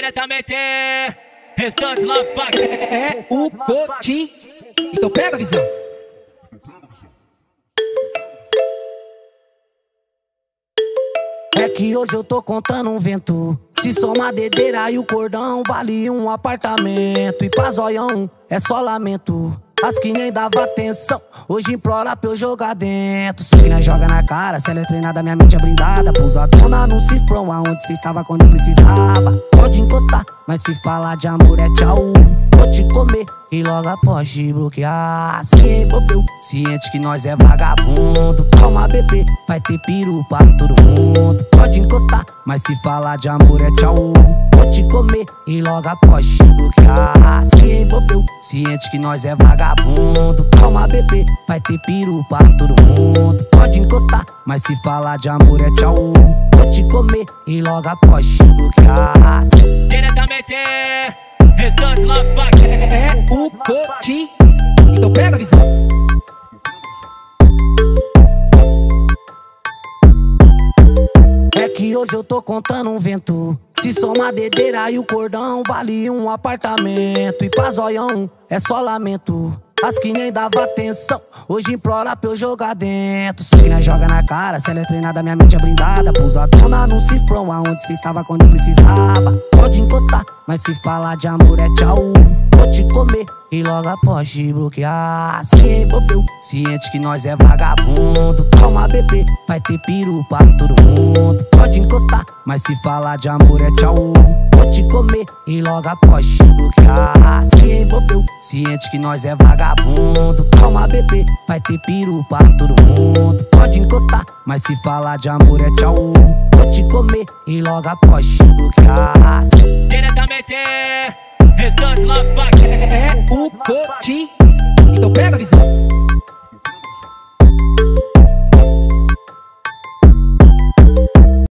diretamente. Restante lá, faca. É o Kotim. Então pega a visão. É que hoje eu tô contando um vento. Se somar a dedeira e o cordão, vale um apartamento. E pra zoião é só lamento. As que nem dava atenção, hoje implora pra eu jogar dentro. Só que nós joga na cara, se ela é treinada, minha mente é blindada. Pousadona no cifrão, aonde cê estava quando precisava. Pode encostar, mas se falar de amor é tchau. Vou te comer e logo após te bloquear. Se envolveu, ciente que nós é vagabundo. Calma bebê, vai ter piru pra todo mundo. Pode encostar, mas se falar de amor é tchau. Vou te comer e logo após te bloquear. Se envolveu, ciente que nós é vagabundo. Calma bebê, vai ter piru pra todo mundo. Pode encostar, mas se falar de amor é tchau. Vou te comer e logo após te bloquear. Diretamente. Restante lá, faca. É o Kotim. Então pega a visão. É que hoje eu tô contando um vento. Se somar dedeira e o cordão, vale um apartamento. E pra zoião é só lamento. As que nem dava atenção, hoje implora pra eu jogar dentro. Só que nós joga na cara, se ela é treinada, minha mente é blindada. Pousadona no cifrão, aonde cê estava quando precisava. Pode encostar, mas se falar de amor é tchau. Vou te comer e logo após te bloquear. Se envolveu, ciente que nós é vagabundo. Calma bebê, vai ter piru pra todo mundo. Pode encostar, mas se falar de amor é tchau. Vou te comer e logo após te bloquear. Se envolveu, ciente que nós é vagabundo. Calma bebê, vai ter piru pra todo mundo. Pode encostar, mas se falar de amor é tchau. Vou te comer e logo após te bloquear. Diretamente. Restante lá, faca. É o Kotim. Então pega a visão.